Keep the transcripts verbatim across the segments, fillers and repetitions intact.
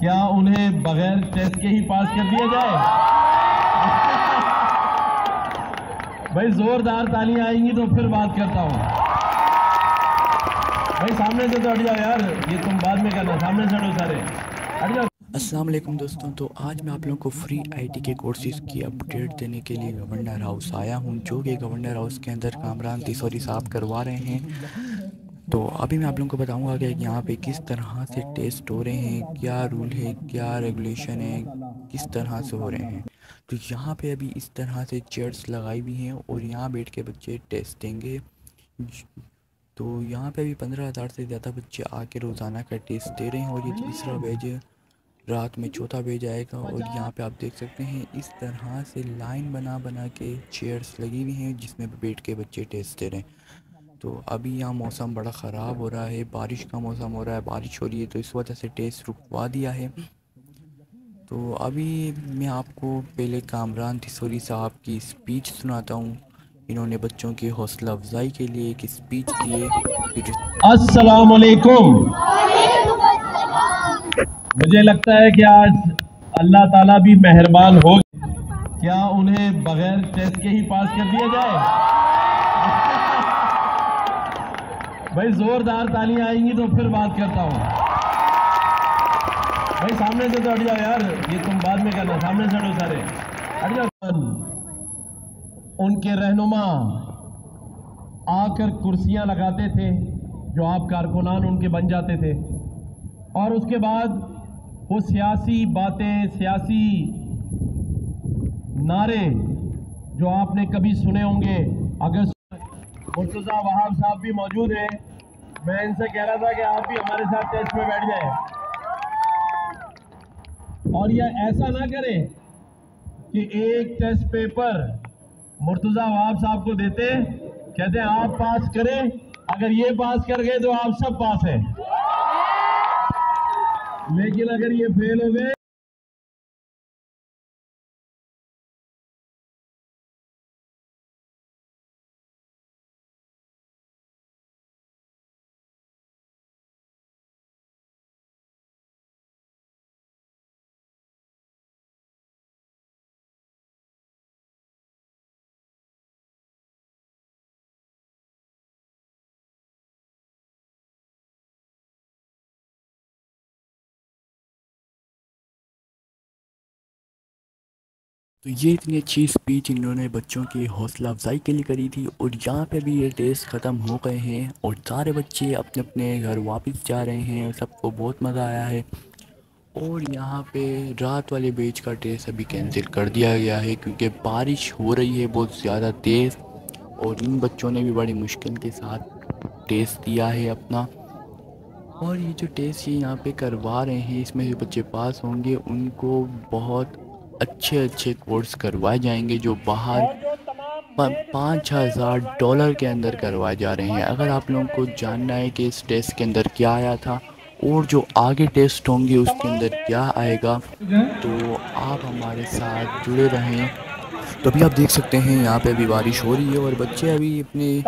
क्या उन्हें बगैर टेस्ट के ही पास कर दिया जाए? भाई जोरदार तालियां आएंगी तो फिर बात करता हूं। भाई सामने से तो हट जाओ यार, ये तुम बाद में करना, सामने से हटो सारे, हट जाओ। अस्सलाम वालेकुम दोस्तों, तो आज मैं आप लोगों को फ्री आईटी के कोर्सेज़ की अपडेट देने के लिए गवर्नर हाउस आया हूं, जो कि गवर्नर हाउस के अंदर कामरान तिजोरी साहब करवा रहे हैं। तो अभी मैं आप लोगों को बताऊंगा कि यहाँ पे किस तरह से टेस्ट हो रहे हैं, क्या रूल है, क्या रेगुलेशन है, किस तरह से हो रहे हैं। तो यहाँ पे अभी इस तरह से चेयर्स लगाई हुई हैं और यहाँ बैठ के बच्चे टेस्ट देंगे। तो यहाँ पे अभी पंद्रह हज़ार से ज़्यादा बच्चे आके रोज़ाना का टेस्ट दे रहे हैं और ये तीसरा बैच है, रात में चौथा बैच आएगा। और यहाँ पे आप देख सकते हैं इस तरह से लाइन बना बना के चेयर्स लगी हुई हैं जिसमें बैठ के बच्चे टेस्ट दे रहे हैं। तो अभी यहाँ मौसम बड़ा ख़राब हो रहा है, बारिश का मौसम हो रहा है, बारिश हो रही है, तो इस वजह से टेस्ट रुकवा दिया है। तो अभी मैं आपको पहले कामरान तिजोरी साहब की स्पीच सुनाता हूँ। इन्होंने बच्चों की हौसला अफजाई के लिए एक स्पीच दिए। अस्सलाम वालेकुम। मुझे लगता है कि आज अल्लाह ताला भी मेहरबान हो, क्या उन्हें बगैर टेस्ट के ही पास कर दिया जाए? भाई जोरदार तालियां आएंगी तो फिर बात करता हूँ। भाई सामने से तो हट जाओ यार, ये तुम बाद में करना, सामने से हटो सारे, हट जाओ। उनके रहनुमा आकर कुर्सियां लगाते थे जो आप कारकुनान उनके बन जाते थे, और उसके बाद वो सियासी बातें, सियासी नारे जो आपने कभी सुने होंगे। अगर मुर्तज़ा वहाब साहब भी मौजूद हैं, मैं इनसे कह रहा था कि आप भी हमारे साथ टेस्ट में बैठ जाएं और यह ऐसा ना करें कि एक टेस्ट पेपर मुर्तज़ा वहाब साहब को देते, कहते हैं आप पास करें, अगर ये पास कर गए तो आप सब पास हैं, लेकिन अगर ये फेल हो गए तो ये इतनी अच्छी स्पीच इन्होंने बच्चों की हौसला अफजाई के लिए करी थी। और यहाँ पे भी ये टेस्ट ख़त्म हो गए हैं और सारे बच्चे अपने अपने घर वापस जा रहे हैं और सबको बहुत मज़ा आया है। और यहाँ पे रात वाले बैच का टेस्ट अभी कैंसिल कर दिया गया है क्योंकि बारिश हो रही है बहुत ज़्यादा तेज़, और इन बच्चों ने भी बड़ी मुश्किल के साथ टेस्ट दिया है अपना। और ये जो टेस्ट ये यहाँ पर करवा रहे हैं, इसमें जो बच्चे पास होंगे उनको बहुत अच्छे अच्छे कोर्स करवाए जाएंगे जो बाहर पाँच हज़ार डॉलर के अंदर करवाए जा रहे हैं। अगर आप लोगों को जानना है कि इस टेस्ट के अंदर क्या आया था और जो आगे टेस्ट होंगे उसके अंदर क्या आएगा, तो आप हमारे साथ जुड़े रहें। तो अभी आप देख सकते हैं यहाँ पे अभी बारिश हो रही है और बच्चे अभी अपने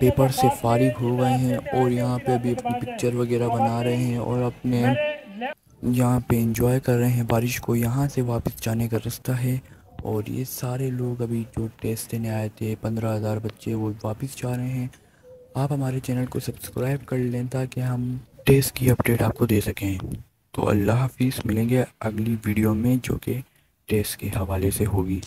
पेपर से फारिग हो गए हैं और यहाँ पे अभी अपनी पिक्चर वगैरह बना रहे हैं और अपने यहाँ पे एंजॉय कर रहे हैं बारिश को। यहाँ से वापस जाने का रास्ता है और ये सारे लोग अभी जो टेस्ट देने आए थे पंद्रह हज़ार बच्चे, वो वापस जा रहे हैं। आप हमारे चैनल को सब्सक्राइब कर लें ताकि हम टेस्ट की अपडेट आपको दे सकें। तो अल्लाह हाफिज़, मिलेंगे अगली वीडियो में जो कि टेस्ट के हवाले से होगी।